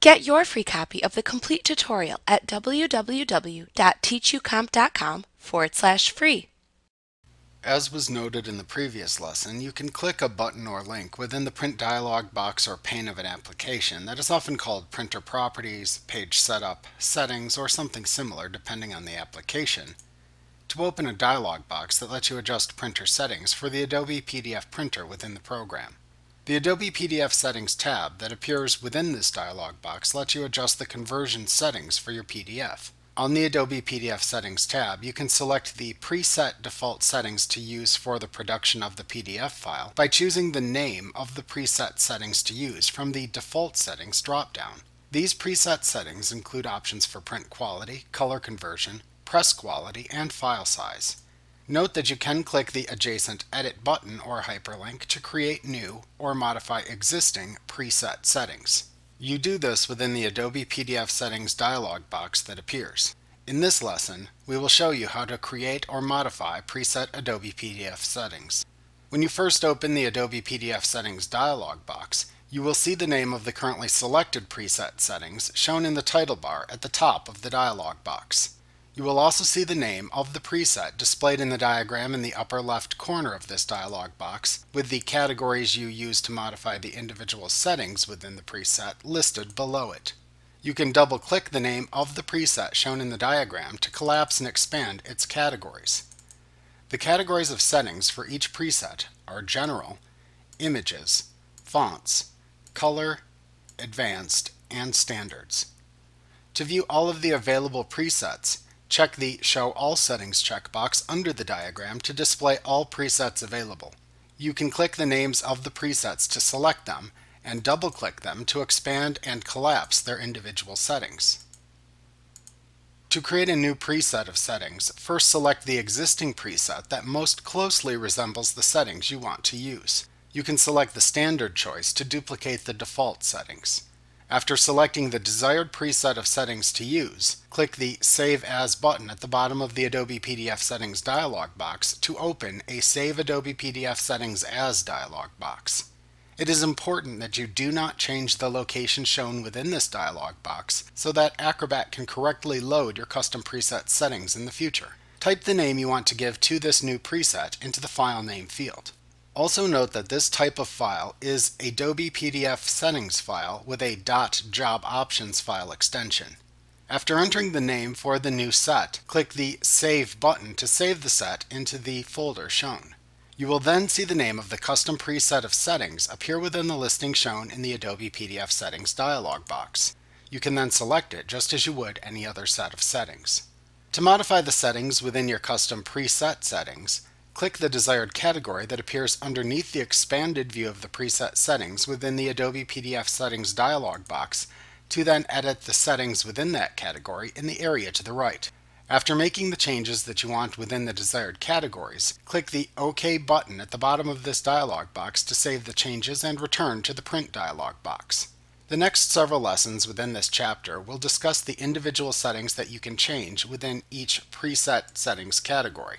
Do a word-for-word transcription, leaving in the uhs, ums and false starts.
Get your free copy of the complete tutorial at www.teachucomp.com forward slash free. As was noted in the previous lesson, you can click a button or link within the print dialog box or pane of an application that is often called Printer Properties, Page Setup, Settings, or something similar depending on the application, to open a dialog box that lets you adjust printer settings for the Adobe P D F printer within the program. The Adobe P D F Settings tab that appears within this dialog box lets you adjust the conversion settings for your P D F. On the Adobe P D F Settings tab, you can select the preset default settings to use for the production of the P D F file by choosing the name of the preset settings to use from the Default Settings dropdown. These preset settings include options for print quality, color conversion, press quality, and file size. Note that you can click the adjacent Edit button or hyperlink to create new or modify existing preset settings. You do this within the Adobe P D F Settings dialog box that appears. In this lesson, we will show you how to create or modify preset Adobe P D F settings. When you first open the Adobe P D F Settings dialog box, you will see the name of the currently selected preset settings shown in the title bar at the top of the dialog box. You will also see the name of the preset displayed in the diagram in the upper left corner of this dialog box, with the categories you use to modify the individual settings within the preset listed below it. You can double-click the name of the preset shown in the diagram to collapse and expand its categories. The categories of settings for each preset are General, Images, Fonts, Color, Advanced, and Standards. To view all of the available presets, check the Show All Settings checkbox under the diagram to display all presets available. You can click the names of the presets to select them, and double-click them to expand and collapse their individual settings. To create a new preset of settings, first select the existing preset that most closely resembles the settings you want to use. You can select the Standard choice to duplicate the default settings. After selecting the desired preset of settings to use, click the Save As button at the bottom of the Adobe P D F Settings dialog box to open a Save Adobe P D F Settings As dialog box. It is important that you do not change the location shown within this dialog box so that Acrobat can correctly load your custom preset settings in the future. Type the name you want to give to this new preset into the File Name field. Also note that this type of file is Adobe P D F Settings file with a .job options file extension. After entering the name for the new set, click the Save button to save the set into the folder shown. You will then see the name of the custom preset of settings appear within the listing shown in the Adobe P D F Settings dialog box. You can then select it just as you would any other set of settings. To modify the settings within your custom preset settings, click the desired category that appears underneath the expanded view of the preset settings within the Adobe P D F Settings dialog box to then edit the settings within that category in the area to the right. After making the changes that you want within the desired categories, click the OK button at the bottom of this dialog box to save the changes and return to the print dialog box. The next several lessons within this chapter will discuss the individual settings that you can change within each preset settings category.